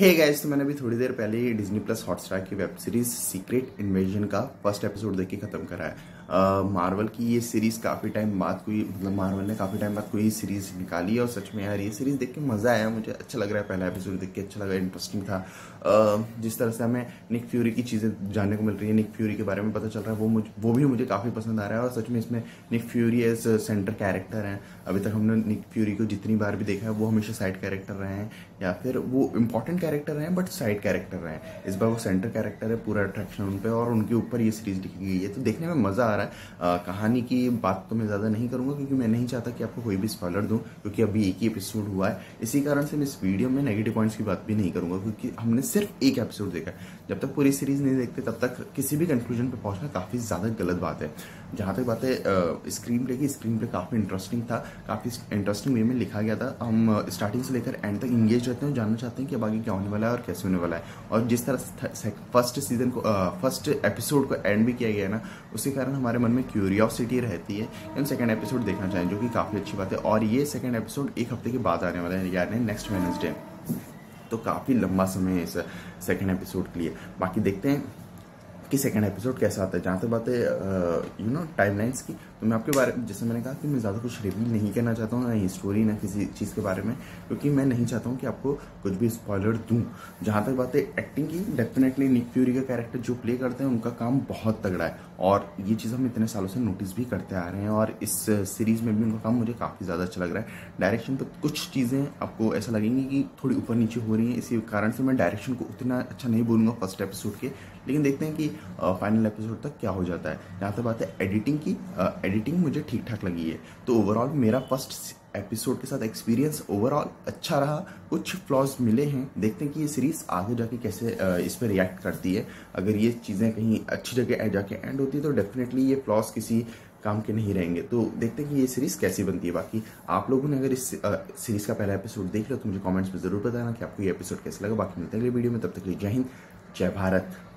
Hey guys, तो मैंने अभी थोड़ी देर पहले ही डिज्नी प्लस हॉटस्टार की वेब सीरीज सीक्रेट इन्वेजन का फर्स्ट एपिसोड देख के खत्म करा है। मार्वल की ये सीरीज काफ़ी टाइम बाद कोई मतलब मार्वल ने काफ़ी टाइम बाद कोई सीरीज निकाली है और सच में यार ये सीरीज देख के मज़ा आया। मुझे अच्छा लग रहा है, पहला एपिसोड देख के अच्छा लगा, इंटरेस्टिंग था। जिस तरह से हमें निक फ्यूरी की चीज़ें जानने को मिल रही है, निक फ्यूरी के बारे में पता चल रहा है, वो भी मुझे काफ़ी पसंद आ रहा है। और सच में इसमें Nick Fury as centre character हैं। अभी तक हमने निक फ्यूरी को जितनी बार भी देखा है वो हमेशा साइड कैरेक्टर रहे हैं या फिर वो इंपॉर्टेंट कैरेक्टर रहे हैं बट साइड कैरेक्टर रहे हैं। इस बार वो सेंटर कैरेक्टर है, पूरा अट्रैक्शन उन पे और उनके ऊपर ये सीरीज लिखी गई है, तो देखने में मज़ा आ रहा है। कहानी की बात तो मैं ज़्यादा नहीं करूँगा क्योंकि मैं नहीं चाहता कि आपको कोई भी स्पॉइलर दूँ, क्योंकि अभी एक ही एपिसोड हुआ है। इसी कारण से मैं इस वीडियो में नेगेटिव पॉइंट्स की बात भी नहीं करूँगा क्योंकि हमने सिर्फ एक एपिसोड देखा है। जब तक पूरी सीरीज़ नहीं देखते तब तक किसी भी कंक्लूजन पर पहुँचना काफ़ी ज़्यादा गलत बात है। जहाँ तक बात है स्क्रीन प्ले काफ़ी इंटरेस्टिंग था, काफ़ी इंटरेस्टिंग वे में लिखा गया था। हम स्टार्टिंग से लेकर एंड तक इंगेज रहते हैं, जानना चाहते हैं कि बाकी क्या होने वाला है और कैसे होने वाला है। और जिस तरह फर्स्ट एपिसोड को एंड भी किया गया है ना, उसके कारण हमारे मन में क्यूरियोसिटी रहती है कि हम सेकेंड एपिसोड देखना चाहें, जो कि काफ़ी अच्छी बात है। और ये सेकेंड एपिसोड एक हफ्ते के बाद आने वाला है, यानी नेक्स्ट वेडनेसडे, तो काफ़ी लंबा समय है इस सेकेंड एपिसोड के लिए। बाकी देखते हैं कि सेकंड एपिसोड कैसा आता है। जहाँ तक बात है टाइमलाइंस की, तो मैं आपके बारे में जैसे मैंने कहा कि मैं ज़्यादा कुछ रिवील नहीं करना चाहता हूँ, ना ही स्टोरी ना किसी चीज़ के बारे में, क्योंकि मैं नहीं चाहता हूँ कि आपको कुछ भी स्पॉइलर दूँ। जहाँ तक बात है एक्टिंग की, डेफिनेटली निक फ्यूरी का कैरेक्टर जो प्ले करते हैं उनका काम बहुत तगड़ा है और ये चीज़ हम इतने सालों से नोटिस भी करते आ रहे हैं और इस सीरीज़ में भी उनका काम मुझे काफ़ी ज़्यादा अच्छा लग रहा है। डायरेक्शन पर कुछ चीज़ें आपको ऐसा लगेंगी कि थोड़ी ऊपर नीचे हो रही हैं, इसी कारण से मैं डायरेक्शन को उतना अच्छा नहीं बोलूँगा फर्स्ट एपिसोड के, लेकिन देखते हैं कि फाइनल एपिसोड तक क्या हो जाता है। जहाँ तक बात है एडिटिंग की, एडिटिंग मुझे ठीक ठाक लगी है। तो ओवरऑल मेरा फर्स्ट एपिसोड के साथ एक्सपीरियंस ओवरऑल अच्छा रहा। कुछ फ्लॉज मिले हैं, देखते हैं कि ये सीरीज़ आगे जाके कैसे इस पर रिएक्ट करती है। अगर ये चीज़ें कहीं अच्छी जगह जाके एंड होती है तो डेफिनेटली ये फ्लॉज किसी काम के नहीं रहेंगे। तो देखते हैं कि ये सीरीज़ कैसी बनती है। बाकी आप लोगों ने अगर इस सीरीज़ का पहला एपिसोड देख लो तो मुझे कॉमेंट्स में ज़रूर बताना कि आपको ये एपिसोड कैसा लगा। बाकी मिलते हैं अगले वीडियो में, तब तक के लिए जय हिंद, जय भारत।